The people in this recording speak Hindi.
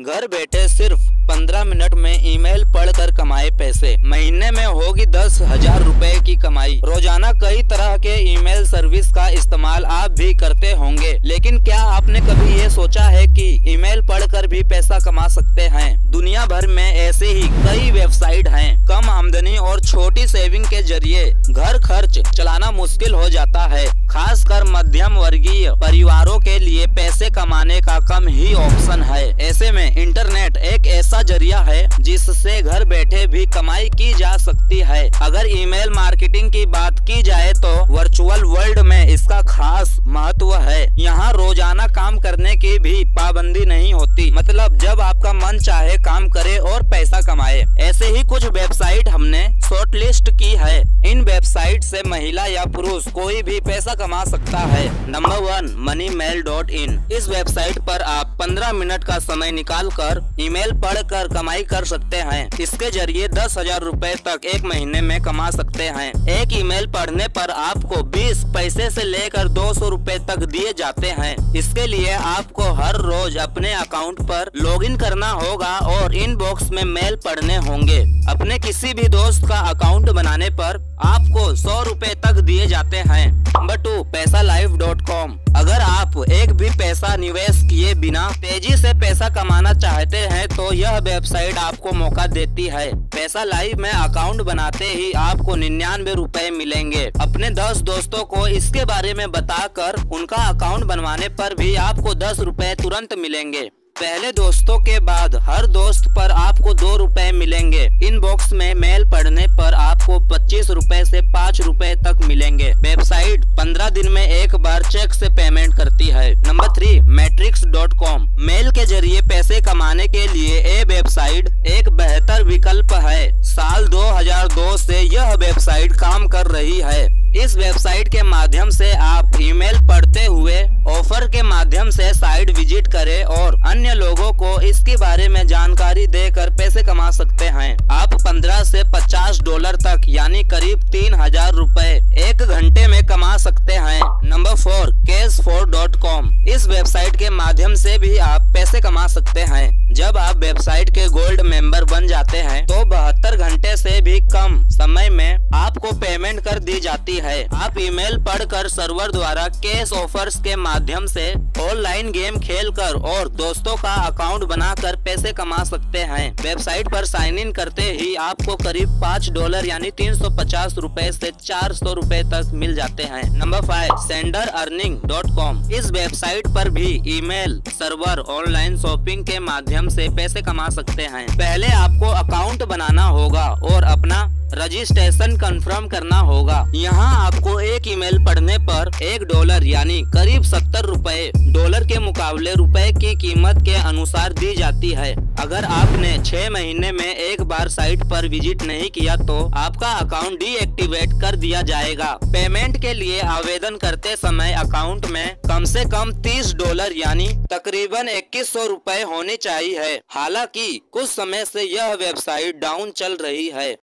घर बैठे सिर्फ 15 मिनट में ईमेल पढ़कर कमाए पैसे। महीने में होगी 10,000 रुपए की कमाई। रोजाना कई तरह के ईमेल सर्विस का इस्तेमाल आप भी करते होंगे, लेकिन क्या आपने कभी ये सोचा है कि ईमेल पढ़कर भी पैसा कमा सकते हैं? दुनिया भर में ऐसे ही कई वेबसाइट हैं। कम आमदनी और छोटी सेविंग के जरिए घर खर्च चलाना मुश्किल हो जाता है। खासकर मध्यम वर्गीय परिवारों के लिए पैसे कमाने का कम ही ऑप्शन है। ऐसे में इंटरनेट एक ऐसा जरिया है जिससे घर बैठे भी कमाई की जा सकती है। अगर ईमेल मार्केटिंग की बात की जाए तो वर्चुअल वर्ल्ड में इसका खास महत्व है। यहाँ रोजाना काम करने की भी पाबंदी नहीं होती, मतलब जब आपका मन चाहे काम करे और पैसा कमाए। ऐसे ही कुछ वेबसाइट हमने शॉर्टलिस्ट की है। इन वेबसाइट से महिला या पुरुष कोई भी पैसा कमा सकता है। Number 1 moneymail.in। इस वेबसाइट पर आप 15 मिनट का समय निकाल कर ईमेल पढ़कर कमाई कर सकते हैं। इसके जरिए 10,000 रूपए तक एक महीने में कमा सकते हैं। एक ईमेल पढ़ने पर आपको 20 पैसे से लेकर 200 रूपए तक दिए जाते हैं। इसके लिए आपको हर रोज अपने अकाउंट पर लॉगिन करना होगा और इनबॉक्स में मेल पढ़ने होंगे। अपने किसी भी दोस्त का अकाउंट बनाने पर आपको 100 रूपए तक दिए जाते हैं। Number 2 PaisaLife.com। अगर आप एक भी पैसा निवेश किए बिना तेजी से पैसा कमाना चाहते हैं तो यह वेबसाइट आपको मौका देती है। PaisaLife में अकाउंट बनाते ही आपको 99 रूपए मिलेंगे। अपने 10 दोस्तों को इसके बारे में बताकर उनका अकाउंट बनवाने पर भी आपको 10 रूपए तुरंत मिलेंगे। पहले दोस्तों के बाद हर दोस्त पर आपको 2 रूपए मिलेंगे। इनबॉक्स में मेल पढ़ने पर आपको 25 रूपए से 5 रूपए तक मिलेंगे। वेबसाइट 15 दिन में एक बार चेक से पेमेंट करती है। Number 3 Matrix.com। मेल के जरिए पैसे कमाने के लिए ये वेबसाइट एक बेहतर विकल्प है। साल 2002 से यह वेबसाइट काम कर रही है। इस वेबसाइट के माध्यम से आप ईमेल पढ़ते हुए ऑफर के माध्यम से साइट विजिट करें और अन्य लोगों को इसके बारे में जानकारी देकर पैसे कमा सकते हैं। आप 15 से 50 डॉलर तक यानी करीब 3,000 रूपए एक घंटे में कमा सकते हैं। Number 4 CashFor.com। इस वेबसाइट के माध्यम से भी आप पैसे कमा सकते हैं। जब आप वेबसाइट के गोल्ड मेंबर बन जाते हैं तो 72 घंटे से भी कम समय में आपको पेमेंट कर दी जाती है। आप ईमेल पढ़कर सर्वर द्वारा कैश ऑफर्स के माध्यम से ऑनलाइन गेम खेलकर और दोस्तों का अकाउंट बनाकर पैसे कमा सकते हैं। वेबसाइट पर साइन इन करते ही आपको करीब 5 डॉलर यानी 350 रूपए से 400 रूपए तक मिल जाते हैं। Number 5 senderEarning.com। इस वेबसाइट पर भी ईमेल, सर्वर, ऑनलाइन शॉपिंग के माध्यम से पैसे कमा सकते हैं। पहले आपको अकाउंट बनाना होगा और अपना रजिस्ट्रेशन कंफर्म करना होगा। यहाँ आपको एक ईमेल पढ़ने पर 1 डॉलर यानी करीब 70 रूपए डॉलर के मुकाबले रुपए की कीमत के अनुसार दी जाती है। अगर आपने 6 महीने में एक बार साइट पर विजिट नहीं किया तो आपका अकाउंट डीएक्टिवेट कर दिया जाएगा। पेमेंट के लिए आवेदन करते समय अकाउंट में कम से कम 30 डॉलर यानी तकरीबन 2100 रूपए होने चाहिए। हालांकि कुछ समय से यह वेबसाइट डाउन चल रही है।